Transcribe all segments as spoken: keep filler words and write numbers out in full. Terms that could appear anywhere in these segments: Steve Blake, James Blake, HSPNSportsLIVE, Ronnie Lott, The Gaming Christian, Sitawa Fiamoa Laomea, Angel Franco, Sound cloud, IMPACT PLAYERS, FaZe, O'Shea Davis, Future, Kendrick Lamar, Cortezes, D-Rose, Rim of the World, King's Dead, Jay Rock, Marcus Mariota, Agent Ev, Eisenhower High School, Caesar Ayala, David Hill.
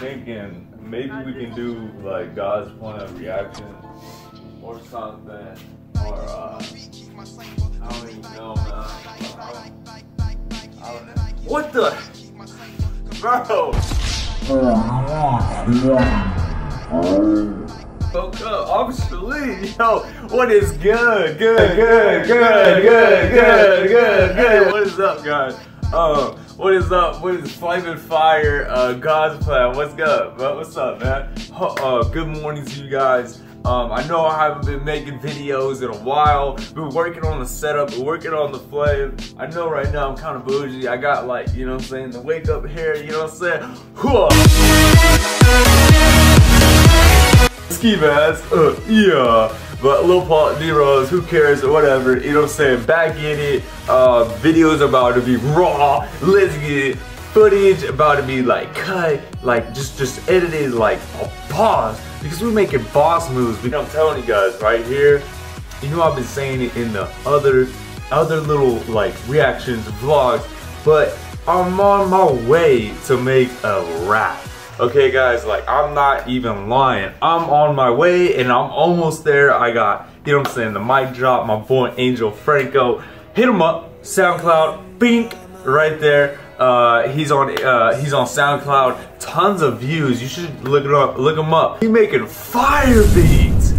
Thinking maybe we can do like God's point of reaction or something, or uh, I don't even know, man. I don't, I don't know. What the, bro? Fuck up, obviously, yo. What is good, good, good, good, good, good, good, good? What is up, guys? Um. What is up? What is Flaming Fire? Uh, God's plan. What's good, bro? What's up, man? Uh, good morning to you guys. Um, I know I haven't been making videos in a while. Been working on the setup, been working on the flame. I know right now I'm kind of bougie. I got like, you know what I'm saying, the wake up hair, you know what I'm saying? Hooah! Ski mask, uh, yeah. But Lil Paul, D-Rose, who cares, or whatever, you know what I'm saying, back in it, uh, videos about to be raw, let's get it, footage about to be like cut, like just, just edited, like a pause, because we're making boss moves. You know, I'm telling you guys right here, you know I've been saying it in the other, other little like reactions, vlogs, but I'm on my way to make a rap. Okay guys, like I'm not even lying. I'm on my way and I'm almost there. I got, you know what I'm saying, the mic drop, my boy Angel Franco. Hit him up, SoundCloud, bink, right there. Uh, he's on uh, he's on SoundCloud, tons of views. You should look it up, look him up. He's making fire beats.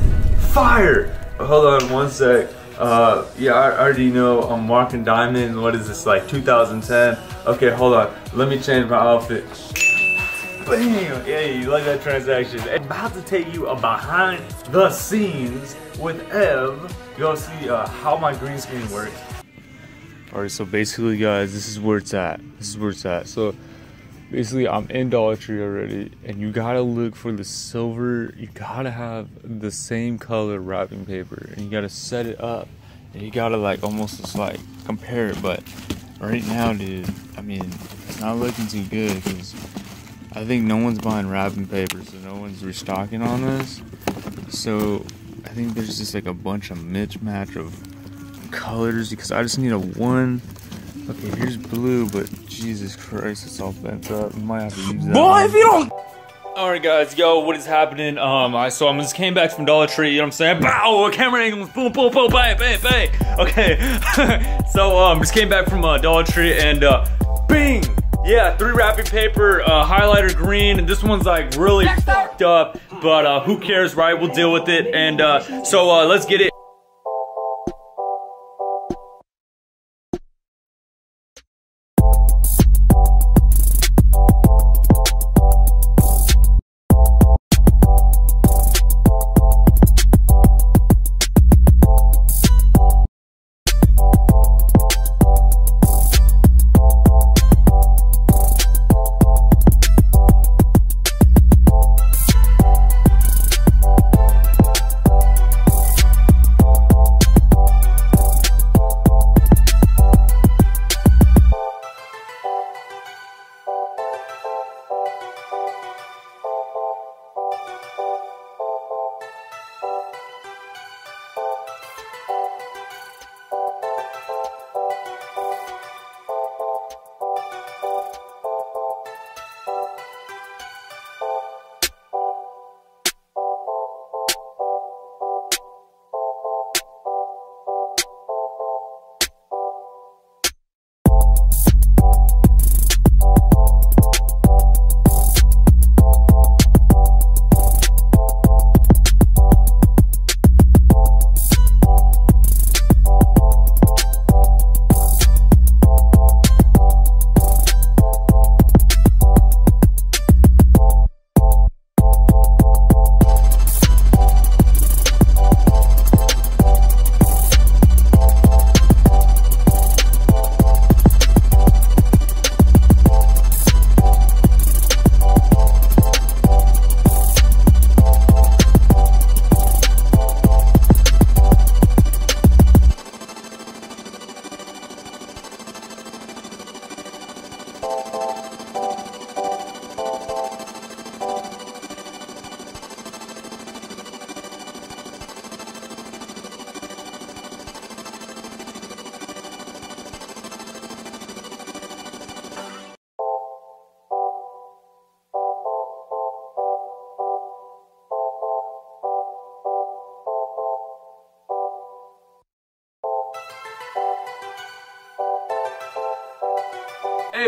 Fire! Hold on one sec. Uh, yeah, I already know I'm Mark and Diamond. What is this, like two thousand ten? Okay, hold on. Let me change my outfit. Bam! Yeah, you like that transaction. I'm about to take you a behind the scenes with Ev. Go see uh, how my green screen works. Alright, so basically guys, this is where it's at. This is where it's at. So basically I'm in Dollar Tree already, and you gotta look for the silver, you gotta have the same color wrapping paper, and you gotta set it up, and you gotta like almost just like compare it. But right now, dude, I mean, it's not looking too good because I think no one's buying wrapping paper, so no one's restocking on this. So I think there's just like a bunch of mismatch of colors because I just need a one. Okay, here's blue, but Jesus Christ, it's all bent up. Might have to use that. Boy, if you don't. All right, guys, yo, what is happening? Um, I so I just came back from Dollar Tree. You know what I'm saying? Bow, camera angles, boom, boom, boom, bang, bang, bang. Okay, so um, just came back from uh, Dollar Tree and uh, bing. Yeah, three wrapping paper, uh, highlighter green, and this one's like really fucked up, but uh, who cares, right? We'll deal with it, and uh, so uh, let's get it.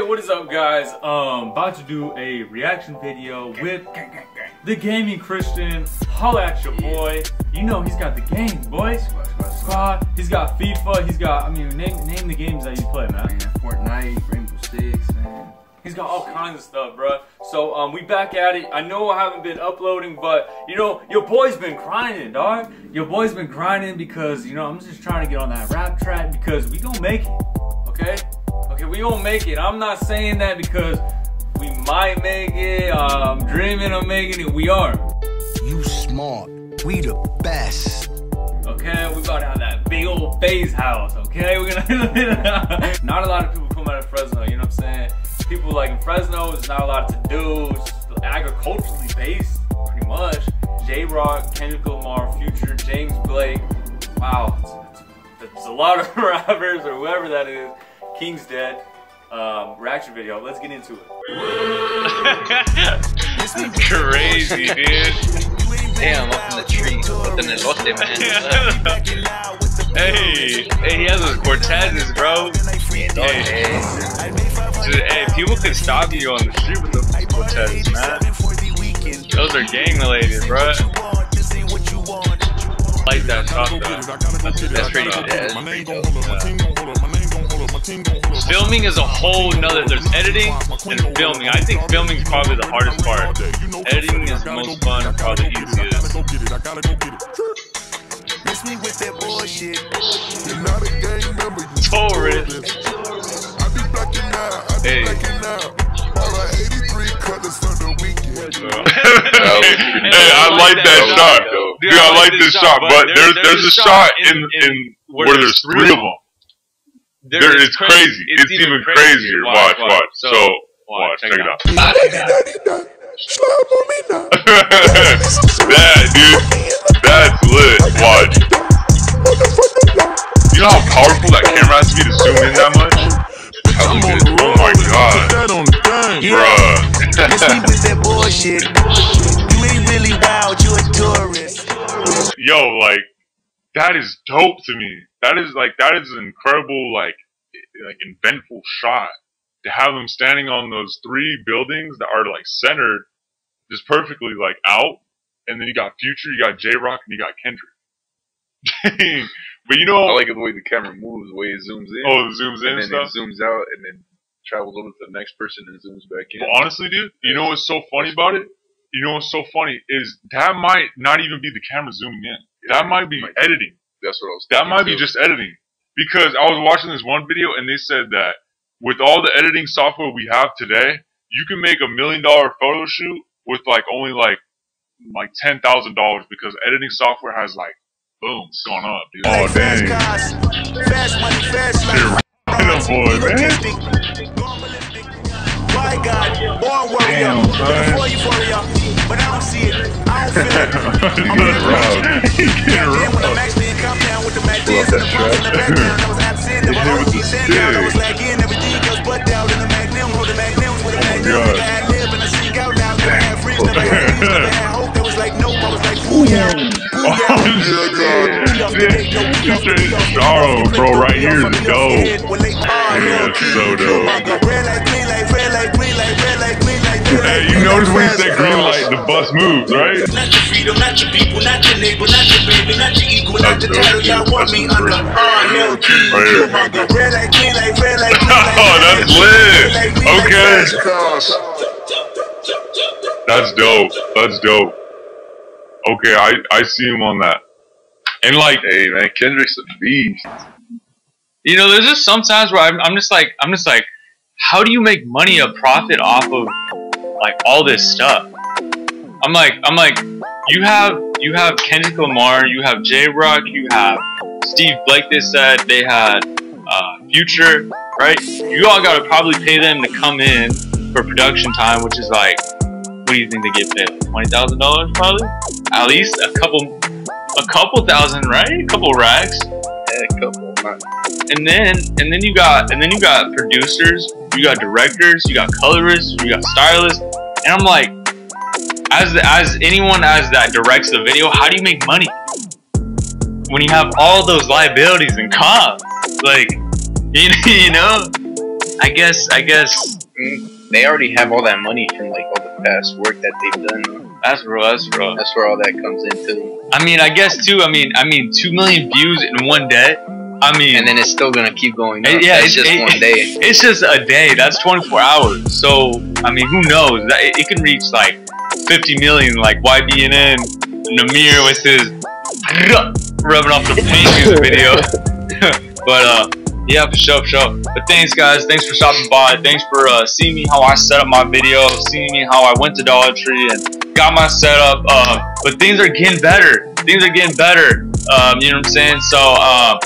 what is up, guys? Um, about to do a reaction video with The Gaming Christian. Holla at your boy. You know he's got the games, boys. Squad. He's got FIFA. He's got. I mean, name name the games that you play, man. man Fortnite, Rainbow Six, man. He's got all kinds of stuff, bro. So um, we back at it. I know I haven't been uploading, but you know your boy's been grinding, dog. Your boy's been grinding because you know I'm just trying to get on that rap track because we gonna make it, okay? Okay, we gonna make it. I'm not saying that because we might make it. Uh, I'm dreaming of making it. We are. You smart. We the best. Okay, we about to have that big old FaZe house. Okay, we're gonna. Not a lot of people come out of Fresno. You know what I'm saying? People like in Fresno, there's not a lot to do. It's agriculturally based, pretty much. Jay Rock, Kendrick Lamar, Future, James Blake. Wow, it's a lot of rappers or whoever that is. King's dead. Um, reaction video. Let's get into it. This is crazy, dude. Damn, up in the tree. Up in the lote, man. Hey, hey, he has those Cortezes, bro. Hey. Dude, hey, people could stop you on the street with those people tests, man. Those are gang related, bro. Like that shot, though. That's pretty good. Yeah. Filming is a whole nother. There's editing and filming. I think filming is probably the hardest part. Editing is the most fun and probably easiest. With that bullshit. You're not a gang member, you I be hey, I like that shot, though. Dude, I like this shot, but there's there's a shot in in where there's three of them. There, it's crazy. It's even crazier. Watch, watch. So watch, check it out. That, dude. That's lit. Watch. You know how powerful that camera has to be to zoom in that much? How good. Oh my god. Bruh. Yo, like, that is dope to me. That is, like, that is an incredible, like, like, inventful shot. To have them standing on those three buildings that are, like, centered, just perfectly, like, out. And then you got Future, you got Jay Rock, and you got Kendrick. But you know, I like the way the camera moves, the way it zooms in. Oh, it zooms in and then stuff. It zooms out and then travels over to the next person and zooms back in. But honestly, dude, you know what's so funny about it? You know what's so funny is that might not even be the camera zooming in. That yeah, might be might editing. Be. That's what I was. That might too. be just editing because I was watching this one video and they said that with all the editing software we have today, you can make a million dollar photo shoot with like only like. like ten thousand dollars because editing software has like boom it's gone up, dude. Oh dang. Sorrow, bro, right here is dope. Yeah, it's so dope. Hey, you notice when you said green light, the bus moves, right? Oh, that's lit. Okay. That's dope. That's dope. Okay, I, I see him on that. And like, hey man, Kendrick's a beast. You know, there's just sometimes where I'm, I'm just like, I'm just like, how do you make money a profit off of like all this stuff? I'm like, I'm like, you have, you have Kendrick Lamar, you have Jay Rock, you have Steve Blake. They said they had uh, Future, right? You all gotta probably pay them to come in for production time, which is like, what do you think they get paid? Like Twenty thousand dollars, probably. At least a couple. A couple thousand, right? A couple racks. Yeah, a couple. And then, and then you got, and then you got producers. You got directors. You got colorists. You got stylists. And I'm like, as the, as anyone as that directs the video, how do you make money when you have all those liabilities and costs? Like, you know, I guess, I guess mm, they already have all that money from like all the past work that they've done. That's real. That's real. That's where all that comes into. I mean, I guess too. I mean, I mean, two million views in one day. I mean, and then it's still gonna keep going up. It, yeah, it's, it's just it, one day. It's just a day. That's twenty-four hours. So I mean, who knows? It, it can reach like fifty million, like Y B N N Namir with his rubbing off the paint video. But uh, yeah, for sure, for sure. But thanks, guys. Thanks for stopping by. Thanks for uh, seeing me how I set up my video, seeing me how I went to Dollar Tree and got my setup. Uh, but things are getting better. Things are getting better. Um, you know what I'm saying? So. Uh,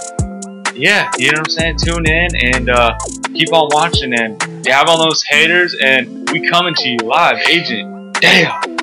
Yeah, you know what I'm saying? Tune in and uh, keep on watching. And you have all those haters, and we coming to you live, Agent. Damn.